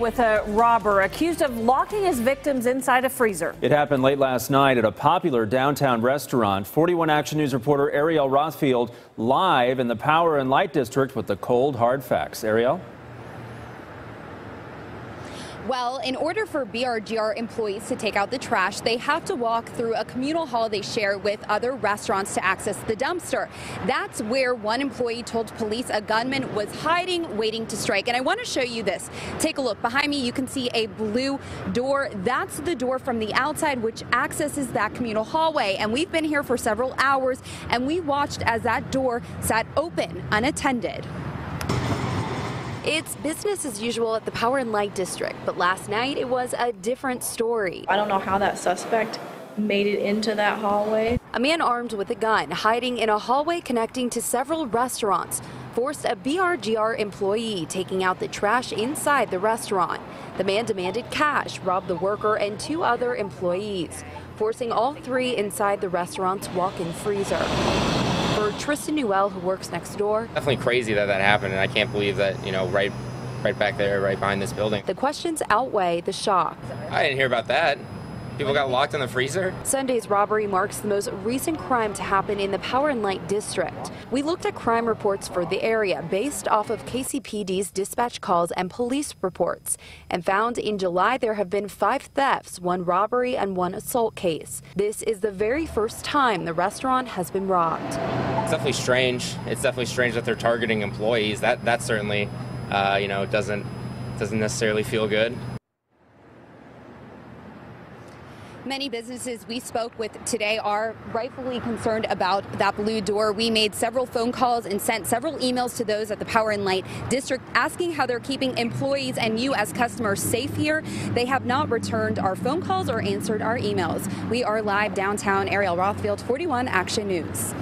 With a robber accused of locking his victims inside a freezer. It happened late last night at a popular downtown restaurant. 41 Action News reporter Ariel Rothfield live in the Power and Light District with the cold, hard facts. Ariel? Well, in order for BRGR employees to take out the trash, they have to walk through a communal hall they share with other restaurants to access the dumpster. That's where one employee told police a gunman was hiding, waiting to strike. And I want to show you this. Take a look. Behind me, you can see a blue door. That's the door from the outside, which accesses that communal hallway. And we've been here for several hours, and we watched as that door sat open, unattended. It's business as usual at the Power and Light District, but last night it was a different story. I don't know how that suspect made it into that hallway. A man armed with a gun hiding in a hallway connecting to several restaurants forced a BRGR employee taking out the trash inside the restaurant. The man demanded cash, robbed the worker and two other employees, forcing all three inside the restaurant's walk-in freezer. For Kristen Newell, who works next door. Definitely crazy that happened, and I can't believe that, you know, right back there, right behind this building. The questions outweigh the shock. I didn't hear about that. People got locked in the freezer? Sunday's robbery marks the most recent crime to happen in the Power and Light District. We looked at crime reports for the area based off of KCPD's dispatch calls and police reports and found in July there have been 5 thefts, 1 robbery and 1 assault case. This is the very first time the restaurant has been robbed. It's definitely strange. It's definitely strange that they're targeting employees. That certainly, you know, doesn't necessarily feel good. Many businesses we spoke with today are rightfully concerned about that blue door. We made several phone calls and sent several emails to those at the Power and Light District asking how they're keeping employees and you as customers safe here. They have not returned our phone calls or answered our emails. We are live downtown. Ariel Rothfield, 41 Action News.